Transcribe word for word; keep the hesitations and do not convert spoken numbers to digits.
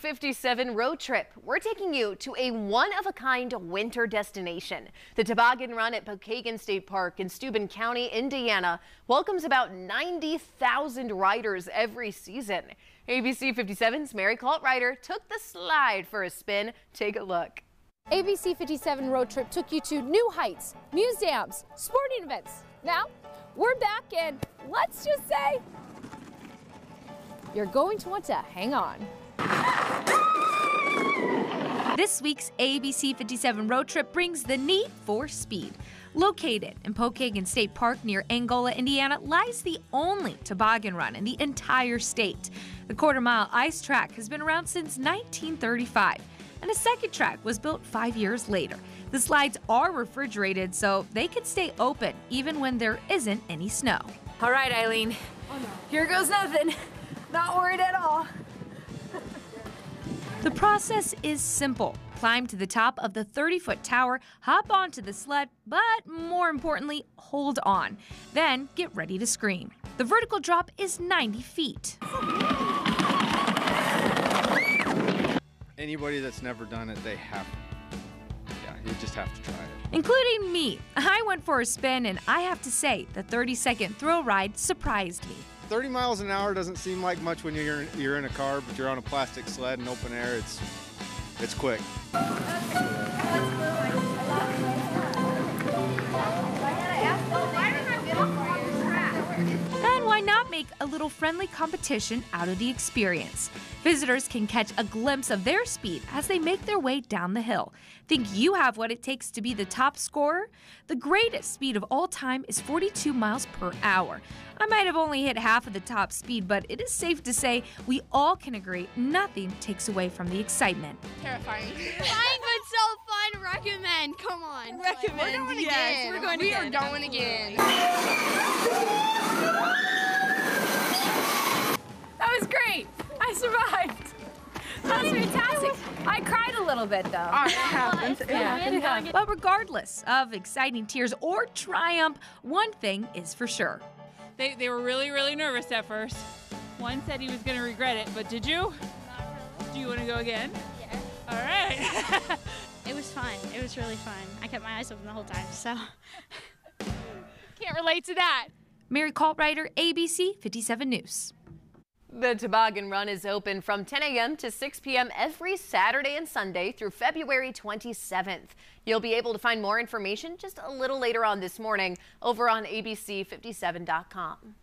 fifty-seven road trip. We're taking you to a one-of-a-kind winter destination. The toboggan run at Pokagon State Park in Steuben County, Indiana, welcomes about ninety thousand riders every season. A B C fifty-seven's Mary Kaltrider took the slide for a spin. Take a look. A B C fifty-seven road trip took you to new heights, museums, sporting events. Now we're back, and let's just say you're going to want to hang on. This week's A B C fifty-seven road trip brings the need for speed. Located in Pokagon State Park near Angola, Indiana, lies the only toboggan run in the entire state. The quarter-mile ice track has been around since nineteen thirty-five, and a second track was built five years later. The slides are refrigerated, so they can stay open even when there isn't any snow. All right, Eileen, oh, no. Here goes nothing. Not worried at all. The process is simple. Climb to the top of the thirty-foot tower, hop onto the sled, but more importantly, hold on. Then get ready to scream. The vertical drop is ninety feet. Anybody that's never done it, they have to. Yeah, you just have to try it. Including me. I went for a spin, and I have to say, the thirty-second thrill ride surprised me. thirty miles an hour doesn't seem like much when you're you're in a car, but you're on a plastic sled in open air. It's it's quick. And why not make a little friendly competition out of the experience? Visitors can catch a glimpse of their speed as they make their way down the hill. Think you have what it takes to be the top scorer? The greatest speed of all time is forty-two miles per hour. I might have only hit half of the top speed, but it is safe to say we all can agree nothing takes away from the excitement. Terrifying. Terrifying, but so fun. Recommend. Come on. Recommend. We're going again. Yes, we're going we again. We are going again. That was great. I survived. That was fantastic. I cried a little bit, though. Oh, it happens. It happens. But regardless of exciting tears or triumph, one thing is for sure. They, they were really, really nervous at first. One said he was going to regret it, but did you? Not really. Do you want to go again? Yeah. All right. It was fun. It was really fun. I kept my eyes open the whole time, so. Can't relate to that. Mary Kaltrider, A B C fifty-seven News. The toboggan run is open from ten A M to six P M every Saturday and Sunday through February twenty-seventh. You'll be able to find more information just a little later on this morning over on A B C fifty-seven dot com.